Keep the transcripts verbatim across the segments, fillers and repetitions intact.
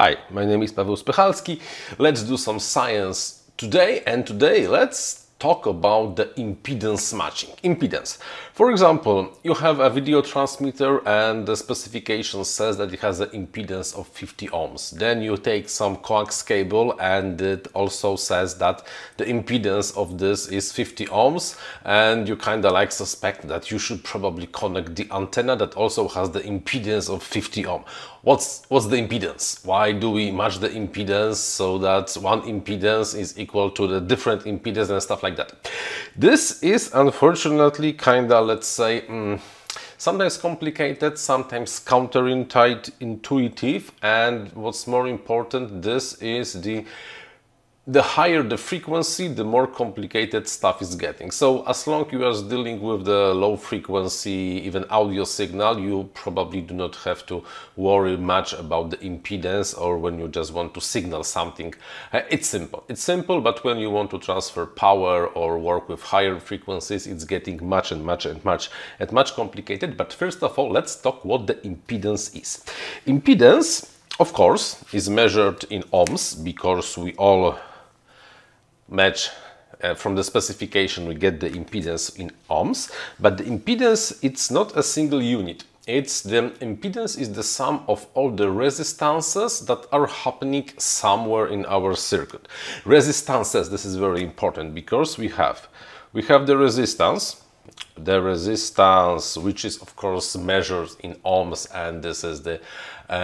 Hi, my name is Paweł Spychalski. Let's do some science today, and today let's talk about the impedance matching. Impedance. For example, you have a video transmitter and the specification says that it has an impedance of fifty ohms. Then you take some coax cable and it also says that the impedance of this is fifty ohms, and you kind of like suspect that you should probably connect the antenna that also has the impedance of fifty ohm. What's, what's the impedance? Why do we match the impedance so that one impedance is equal to the different impedance and stuff like that? Like that. This is unfortunately kind of, let's say, um, sometimes complicated, sometimes counterintuitive, and what's more important, this is the the higher the frequency, the more complicated stuff is getting. So as long as you are dealing with the low frequency, even audio signal, you probably do not have to worry much about the impedance, or when you just want to signal something. It's simple. It's simple, but when you want to transfer power or work with higher frequencies, it's getting much and much and much and much complicated. But first of all, let's talk what the impedance is. Impedance, of course, is measured in ohms, because we all match uh, from the specification we get the impedance in ohms, but the impedance, it's not a single unit. It's the impedance is the sum of all the resistances that are happening somewhere in our circuit. Resistances, this is very important, because we have we have the resistance the resistance which is of course measured in ohms, and this is the uh,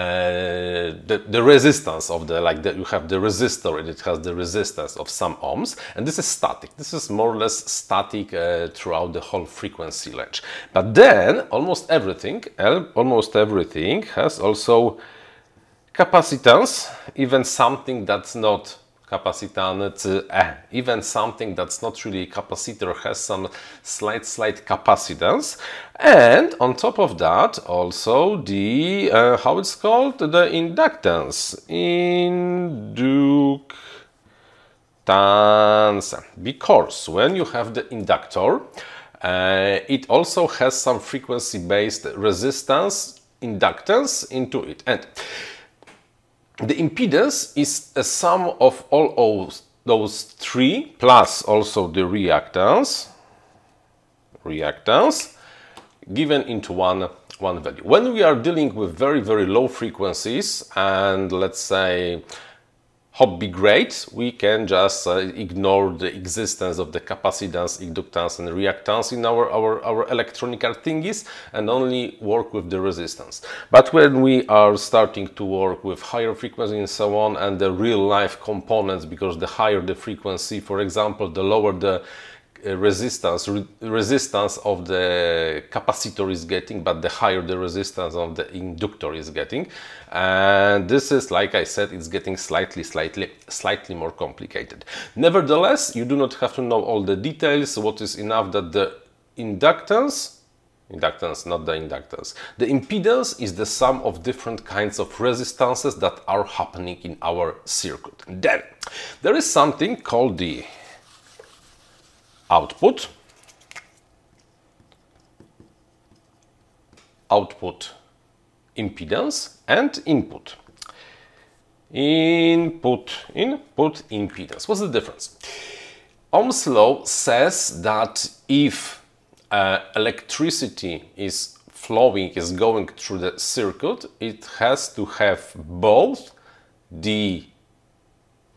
the, the resistance of the like that you have the resistor, and it has the resistance of some ohms, and this is static. This is more or less static uh, throughout the whole frequency range. But then almost everything almost everything has also capacitance, even something that's not capacitance, uh, even something that's not really a capacitor has some slight, slight capacitance. And on top of that, also the, uh, how it's called, the inductance. Inductance. Because when you have the inductor, uh, it also has some frequency-based resistance, inductance into it. And the impedance is a sum of all of those three, plus also the reactance, reactance given into one, one value. When we are dealing with very, very low frequencies and let's say hobby grade, we can just uh, ignore the existence of the capacitance, inductance and reactance in our, our, our electronic thingies, and only work with the resistance. But when we are starting to work with higher frequencies and so on, and the real life components, because the higher the frequency, for example, the lower the resistance re resistance of the capacitor is getting, but the higher the resistance of the inductor is getting, and this is, like I said, it's getting slightly slightly slightly more complicated. Nevertheless, you do not have to know all the details. What is enough that the inductance inductance not the inductance the impedance is the sum of different kinds of resistances that are happening in our circuit. Then there is something called the output output impedance and input input input impedance. What's the difference? Ohm's law says that if uh, electricity is flowing is going through the circuit, it has to have both the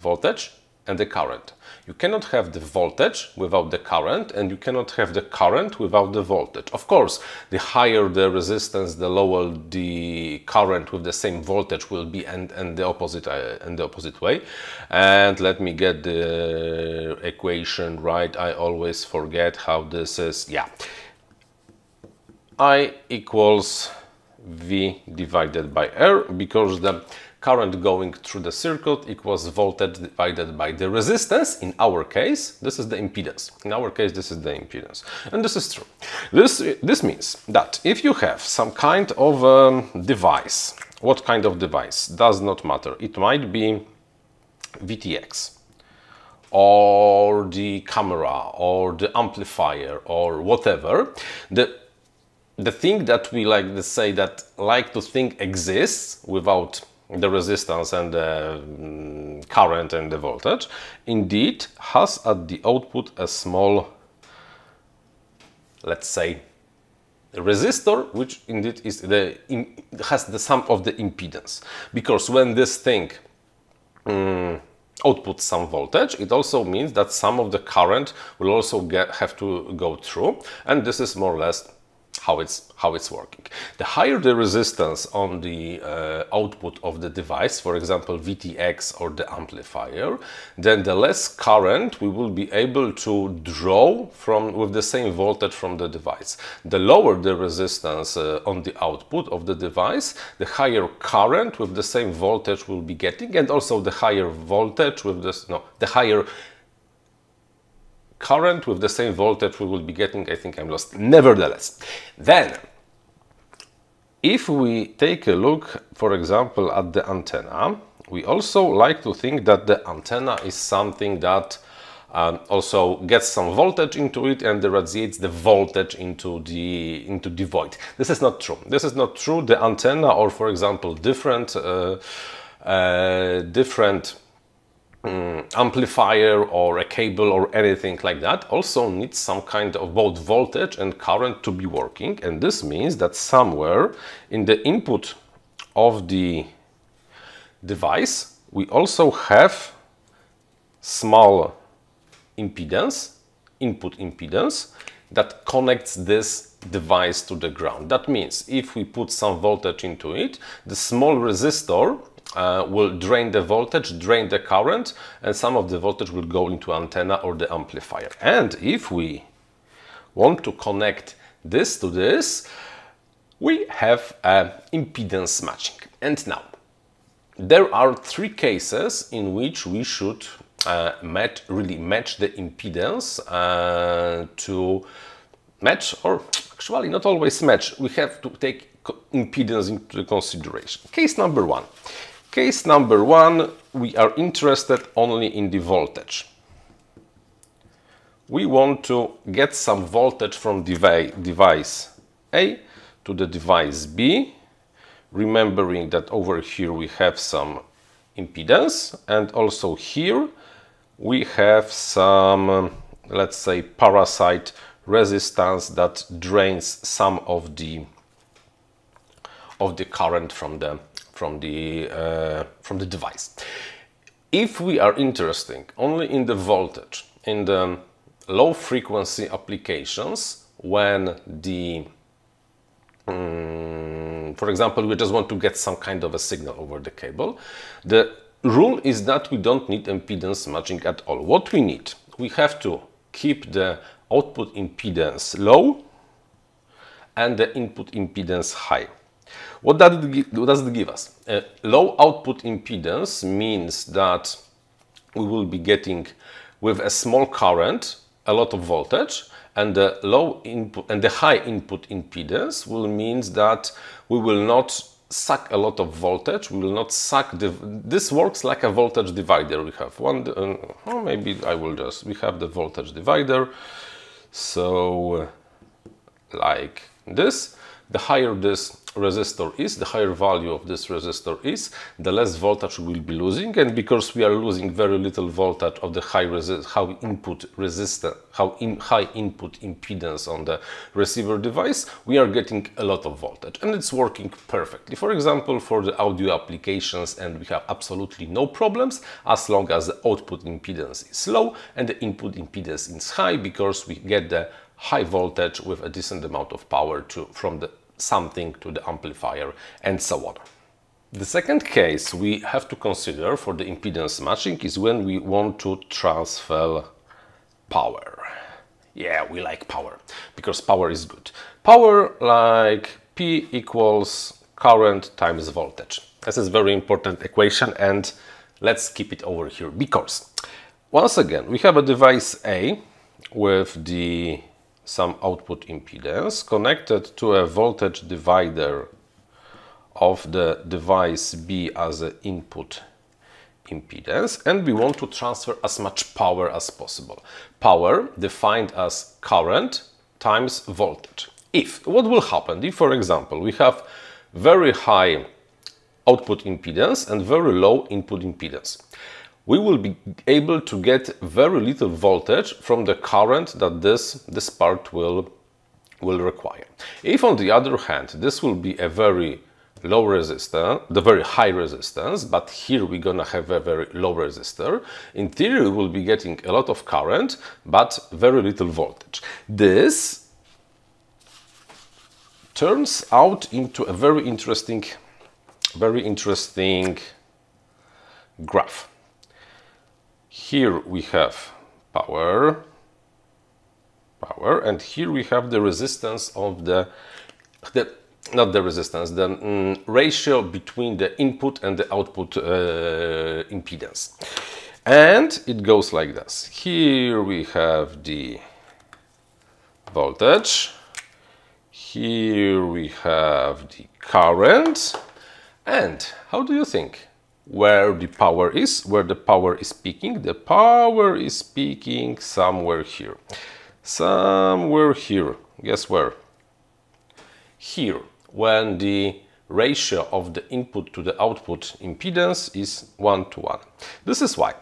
voltage and the current. You cannot have the voltage without the current, and you cannot have the current without the voltage. Of course, the higher the resistance, the lower the current with the same voltage will be, and, and the opposite uh, and the opposite way. And let me get the equation right. I always forget how this is. Yeah. I equals V divided by R, because the current going through the circuit equals voltage divided by the resistance. In our case, this is the impedance. In our case, this is the impedance. And this is true. This, this means that if you have some kind of um, device, what kind of device does not matter. It might be V T X, or the camera, or the amplifier, or whatever. The The thing that we like to say that like to think exists without the resistance and the current and the voltage, indeed has at the output a small, let's say, resistor, which indeed is the has the sum of the impedance, because when this thing um, outputs some voltage, it also means that some of the current will also get, have to go through, and this is more or less how it's how it's working. The higher the resistance on the uh, output of the device, for example V T X or the amplifier, then the less current we will be able to draw from with the same voltage from the device. The lower the resistance uh, on the output of the device, the higher current with the same voltage we'll be getting, and also the higher voltage with this no the higher current with the same voltage we will be getting. I think I'm lost. Nevertheless, then if we take a look, for example, at the antenna, we also like to think that the antenna is something that um, also gets some voltage into it and radiates the voltage into the into the void. This is not true. This is not true. The antenna, or for example, different uh, uh, different. Um, amplifier or a cable or anything like that also needs some kind of both voltage and current to be working, and this means that somewhere in the input of the device we also have small impedance, input impedance, that connects this device to the ground. That means if we put some voltage into it, the small resistor Uh, will drain the voltage, drain the current, and some of the voltage will go into antenna or the amplifier. And if we want to connect this to this, we have uh, impedance matching. And now, there are three cases in which we should uh, match, really match the impedance uh, to match, or actually not always match. We have to take impedance into consideration. Case number one. Case number one, we are interested only in the voltage. We want to get some voltage from device A to the device B, remembering that over here we have some impedance, and also here we have some, let's say, parasite resistance that drains some of the of the current from the from the uh, from the device. If we are interested only in the voltage in the low frequency applications, when the um, for example we just want to get some kind of a signal over the cable, the rule is that we don't need impedance matching at all. What we need, we have to keep the output impedance low and the input impedance high. What does it give us? Uh, low output impedance means that we will be getting with a small current a lot of voltage, and the low input and the high input impedance will means that we will not suck a lot of voltage. We will not suck the, this works like a voltage divider. We have one. Uh, oh, maybe I will just. We have the voltage divider. So like this. The higher this resistor is, the higher value of this resistor is, the less voltage we'll be losing, and because we are losing very little voltage of the high resist, how input resistance, how in high input impedance on the receiver device, we are getting a lot of voltage, and it's working perfectly. For example, for the audio applications, and we have absolutely no problems as long as the output impedance is low and the input impedance is high, because we get the high voltage with a decent amount of power to from the something to the amplifier and so on. The second case we have to consider for the impedance matching is when we want to transfer power. Yeah, we like power because power is good. Power, like P equals current times voltage. This is a very important equation, and let's keep it over here, because once again we have a device A with the some output impedance connected to a voltage divider of the device B as an input impedance, and we want to transfer as much power as possible. Power defined as current times voltage. If, what will happen if, for example, we have very high output impedance and very low input impedance. We will be able to get very little voltage from the current that this, this part will, will require. If, on the other hand, this will be a very low resistor, the very high resistance, but here we're gonna have a very low resistor, in theory we'll be getting a lot of current, but very little voltage. This turns out into a very interesting, very interesting graph. Here we have power, power, and here we have the resistance of the, the not the resistance, the mm, ratio between the input and the output uh, impedance. And it goes like this. Here we have the voltage, here we have the current, and how do you think? Where the power is, where the power is peaking, the power is peaking somewhere here. Somewhere here, guess where? Here, when the ratio of the input to the output impedance is one to one. This is why,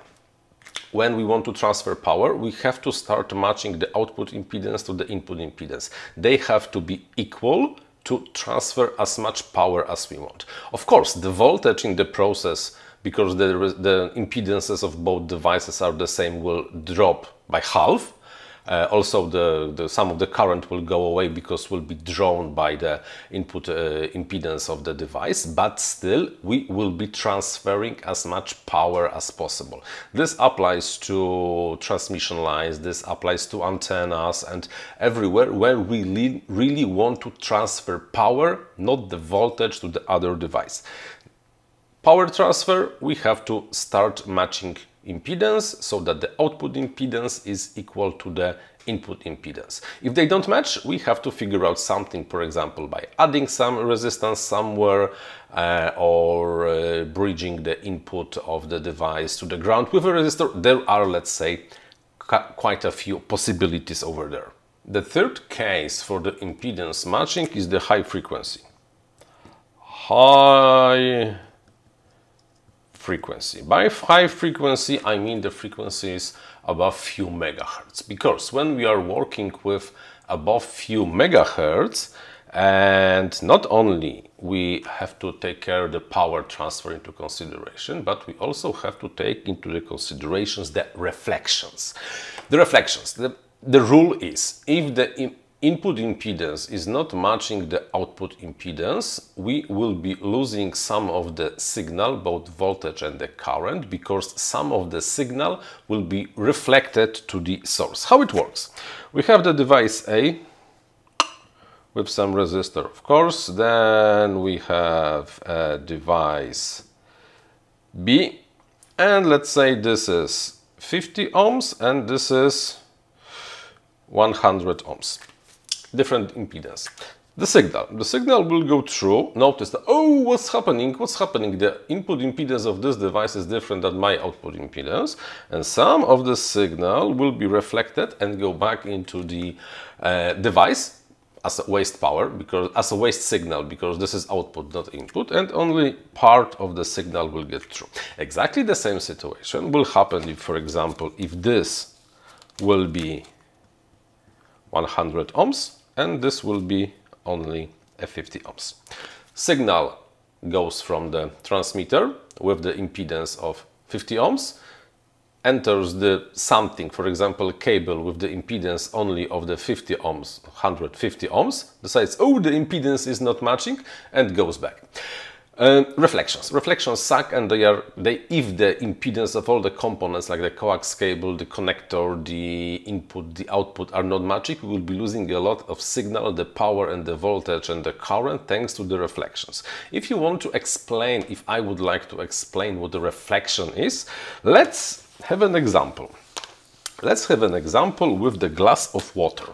when we want to transfer power, we have to start matching the output impedance to the input impedance. They have to be equal to transfer as much power as we want. Of course, the voltage in the process, because the, the impedances of both devices are the same, will drop by half. Uh, also, the, the some of the current will go away because will be drawn by the input uh, impedance of the device, but still we will be transferring as much power as possible. This applies to transmission lines, this applies to antennas and everywhere where we really want to transfer power, not the voltage, to the other device. Power transfer, we have to start matching impedance so that the output impedance is equal to the input impedance. If they don't match, we have to figure out something, for example, by adding some resistance somewhere uh, or uh, bridging the input of the device to the ground with a resistor. There are, let's say, quite a few possibilities over there. The third case for the impedance matching is the high frequency. High frequency. By high frequency, I mean the frequencies above few megahertz, because when we are working with above few megahertz, and not only we have to take care of the power transfer into consideration, but we also have to take into the considerations the reflections. The reflections, the, the rule is, if the input impedance is not matching the output impedance, we will be losing some of the signal, both voltage and the current, because some of the signal will be reflected to the source. How it works? We have the device A with some resistor, of course, then we have a device B, and let's say this is fifty ohms and this is one hundred ohms. Different impedance. The signal. The signal will go through. Notice that, oh, what's happening? What's happening? The input impedance of this device is different than my output impedance. And some of the signal will be reflected and go back into the uh, device as a waste power, because as a waste signal, because this is output, not input, and only part of the signal will get through. Exactly the same situation will happen if, for example, if this will be one hundred ohms. And this will be only a fifty ohms. Signal goes from the transmitter with the impedance of fifty ohms, enters the something, for example, cable with the impedance only of the fifty ohms, one hundred fifty ohms, decides, oh, the impedance is not matching, and goes back. Uh, reflections. Reflections suck, and they are they if the impedance of all the components like the coax cable, the connector, the input, the output are not matching, we will be losing a lot of signal, the power and the voltage and the current, thanks to the reflections. If you want to explain, if I would like to explain what the reflection is, let's have an example. Let's have an example with the glass of water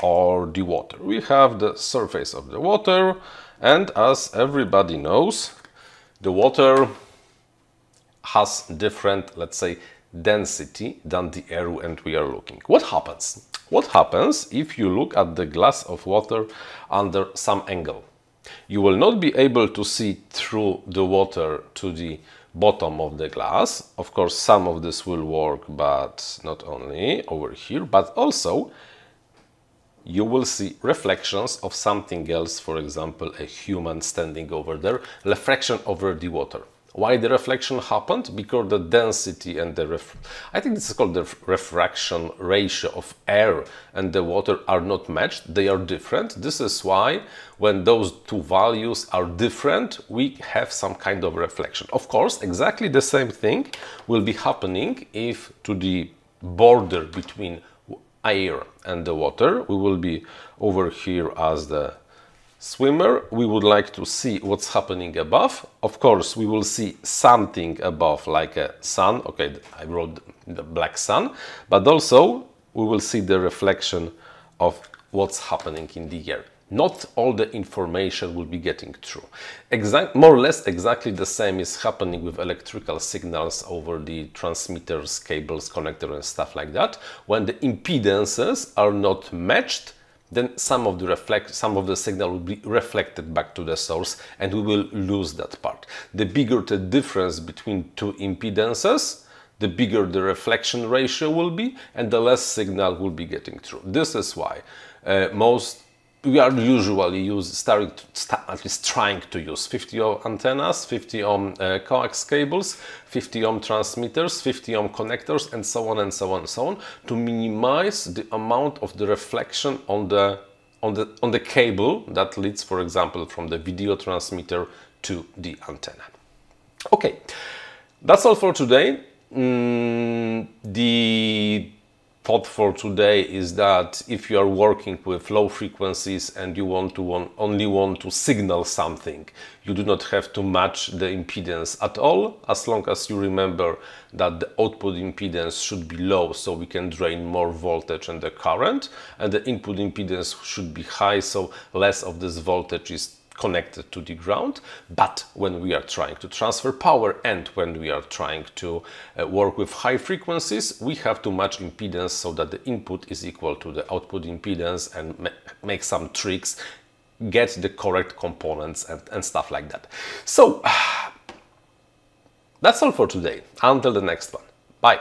or the water. We have the surface of the water. And as everybody knows, the water has different, let's say, density than the air and we are looking. What happens? What happens if you look at the glass of water under some angle? You will not be able to see through the water to the bottom of the glass. Of course, some of this will work, but not only over here, but also you will see reflections of something else, for example, a human standing over there, reflection over the water. Why the reflection happened? Because the density and the, ref I think this is called the refraction ratio of air and the water are not matched, they are different. This is why when those two values are different, we have some kind of reflection. Of course, exactly the same thing will be happening if to the border between air and the water, we will be over here as the swimmer, we would like to see what's happening above. Of course, we will see something above, like a sun. Okay, I wrote the black sun, but also we will see the reflection of what's happening in the air. Not all the information will be getting through. Exact, more or less exactly the same is happening with electrical signals over the transmitters, cables, connectors and stuff like that. When the impedances are not matched, then some of the reflect, some of the signal will be reflected back to the source and we will lose that part. The bigger the difference between two impedances, the bigger the reflection ratio will be and the less signal will be getting through. This is why uh, most we are usually use, starting to, start, at least trying to use fifty ohm antennas, fifty ohm uh, coax cables, fifty ohm transmitters, fifty ohm connectors, and so on and so on and so on, to minimize the amount of the reflection on the on the on the cable that leads, for example, from the video transmitter to the antenna. Okay, that's all for today. Mm, the thought for today is that if you are working with low frequencies and you want to want, only want to signal something, you do not have to match the impedance at all, as long as you remember that the output impedance should be low so we can drain more voltage and the current, and the input impedance should be high so less of this voltage is connected to the ground. But when we are trying to transfer power and when we are trying to uh, work with high frequencies, we have to match impedance so that the input is equal to the output impedance and ma make some tricks, get the correct components and, and stuff like that. So that's all for today. Until the next one. Bye.